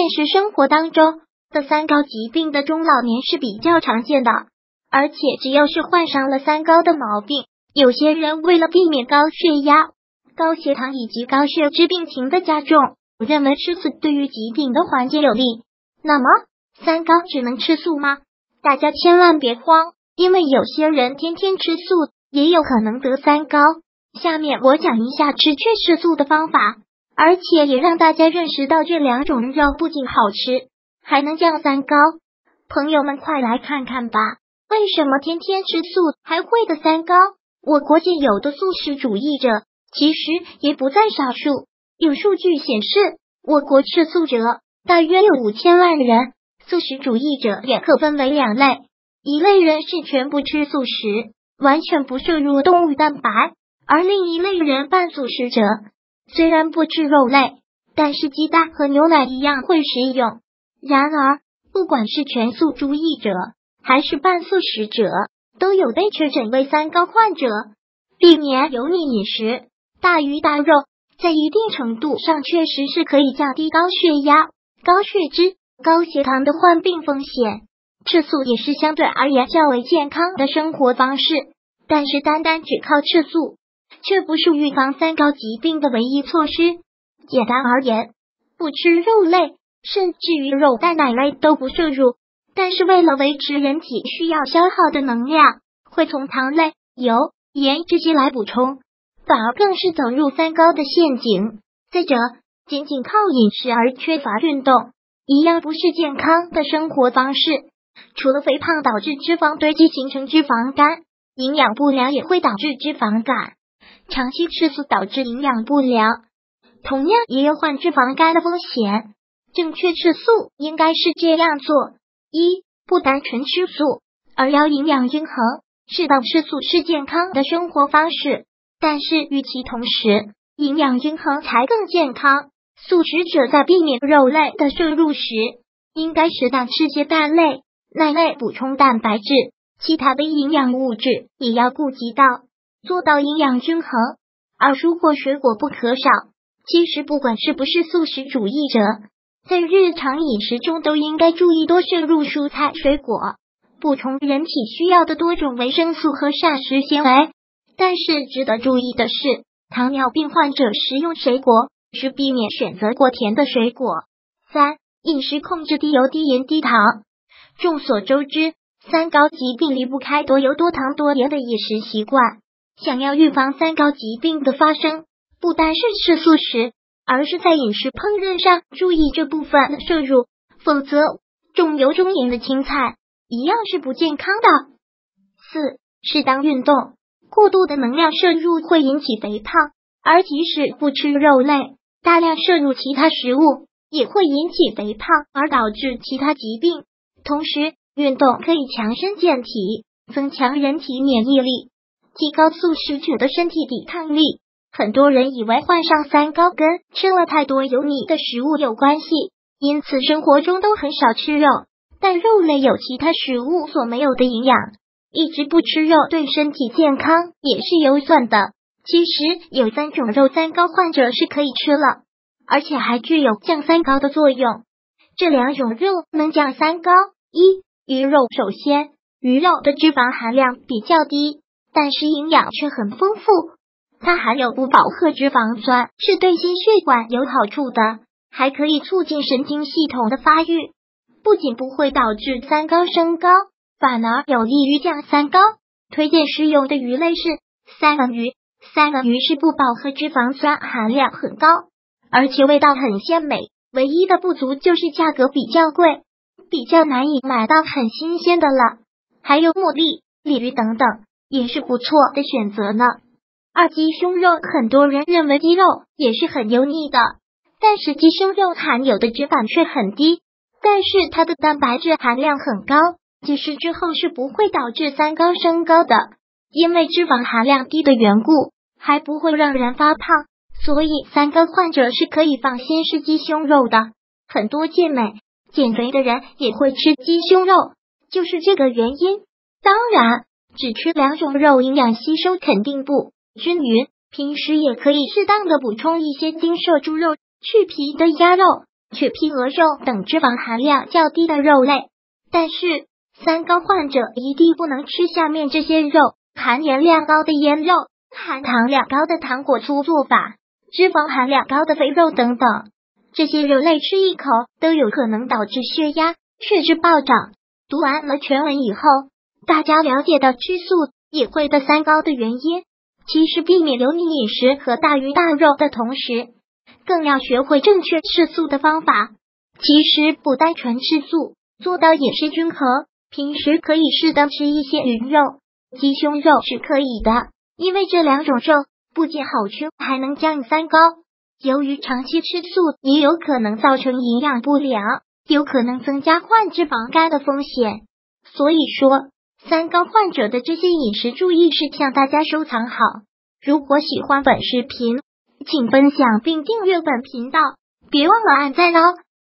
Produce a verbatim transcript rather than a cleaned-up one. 现实生活当中，的三高疾病的中老年是比较常见的，而且只要是患上了三高的毛病，有些人为了避免高血压、高血糖以及高血脂病情的加重，认为吃素对于疾病的缓解有利。那么，三高只能吃素吗？大家千万别慌，因为有些人天天吃素，也有可能得三高。下面我讲一下吃确实素的方法，而且也让大家认识到这两种肉不仅好吃，还能降三高。朋友们快来看看吧，为什么天天吃素还会得三高？我国界有的素食主义者其实也不在少数，有数据显示，我国吃素者大约有五千万人。素食主义者也可分为两类，一类人是全部吃素食，完全不摄入动物蛋白，而另一类人半素食者，虽然不吃肉类，但是鸡蛋和牛奶一样会食用。然而，不管是全素主义者，还是半素食者，都有被确诊为三高患者。避免油腻饮食，大鱼大肉，在一定程度上确实是可以降低高血压、高血脂、高血糖的患病风险。吃素也是相对而言较为健康的生活方式，但是单单只靠吃素，却不是预防三高疾病的唯一措施。简单而言，不吃肉类，甚至于肉蛋奶类都不摄入，但是为了维持人体需要消耗的能量，会从糖类、油、盐这些来补充，反而更是走入三高的陷阱。再者，仅仅靠饮食而缺乏运动，一样不是健康的生活方式。除了肥胖导致脂肪堆积形成脂肪肝，营养不良也会导致脂肪肝。长期吃素导致营养不良，同样也有患脂肪肝的风险。正确吃素应该是这样做：一、不单纯吃素，而要营养均衡。适当吃素是健康的生活方式，但是与其同时，营养均衡才更健康。素食者在避免肉类的摄入时，应该适当吃些蛋类、奶类补充蛋白质，其他的营养物质也要顾及到，做到营养均衡。而蔬果水果不可少。其实不管是不是素食主义者，在日常饮食中都应该注意多摄入蔬菜水果，补充人体需要的多种维生素和膳食纤维。但是值得注意的是，糖尿病患者食用水果是避免选择过甜的水果。三、饮食控制低油、低盐、低糖。众所周知，三高疾病离不开多油、多糖、多盐的饮食习惯。想要预防三高疾病的发生，不单是吃素食，而是在饮食烹饪上注意这部分的摄入，否则重油重盐的青菜一样是不健康的。四、适当运动。过度的能量摄入会引起肥胖，而即使不吃肉类，大量摄入其他食物也会引起肥胖，而导致其他疾病。同时，运动可以强身健体，增强人体免疫力，提高素食者的身体抵抗力。很多人以为患上三高跟吃了太多油腻的食物有关系，因此生活中都很少吃肉，但肉类有其他食物所没有的营养，一直不吃肉对身体健康也是有损的。其实有三种肉三高患者是可以吃了，而且还具有降三高的作用。这两种肉能降三高：一、鱼肉。首先，鱼肉的脂肪含量比较低，但是营养却很丰富，它含有不饱和脂肪酸，是对心血管有好处的，还可以促进神经系统的发育，不仅不会导致三高升高，反而有利于降三高。推荐食用的鱼类是三文鱼。三文鱼是不饱和脂肪酸含量很高，而且味道很鲜美，唯一的不足就是价格比较贵，比较难以买到很新鲜的了。还有牡蛎、鲤鱼等等，也是不错的选择呢。二、鸡胸肉。很多人认为鸡肉也是很油腻的，但是鸡胸肉含有的脂肪却很低，但是它的蛋白质含量很高，即食之后是不会导致三高升高的。因为脂肪含量低的缘故，还不会让人发胖，所以三高患者是可以放心吃鸡胸肉的。很多健美、减肥的人也会吃鸡胸肉，就是这个原因。当然，只吃两种肉营养吸收肯定不均匀，平时也可以适当的补充一些精瘦猪肉、去皮的鸭肉、取披鹅肉等脂肪含量较低的肉类。但是，三高患者一定不能吃下面这些肉：含盐量高的腌肉、含糖量高的糖果粗做法、脂肪含量高的肥肉等等。这些肉类吃一口都有可能导致血压、血脂暴涨。读完了全文以后，大家了解到吃素也会的三高的原因。其实，避免油腻饮食和大鱼大肉的同时，更要学会正确吃素的方法。其实，不单纯吃素，做到饮食均衡。平时可以适当吃一些鱼肉、鸡胸肉是可以的，因为这两种肉不仅好吃，还能降三高。由于长期吃素，也有可能造成营养不良，有可能增加患脂肪肝的风险。所以说，三高患者的这些饮食注意事项，大家收藏好。如果喜欢本视频，请分享并订阅本频道，别忘了按赞哦。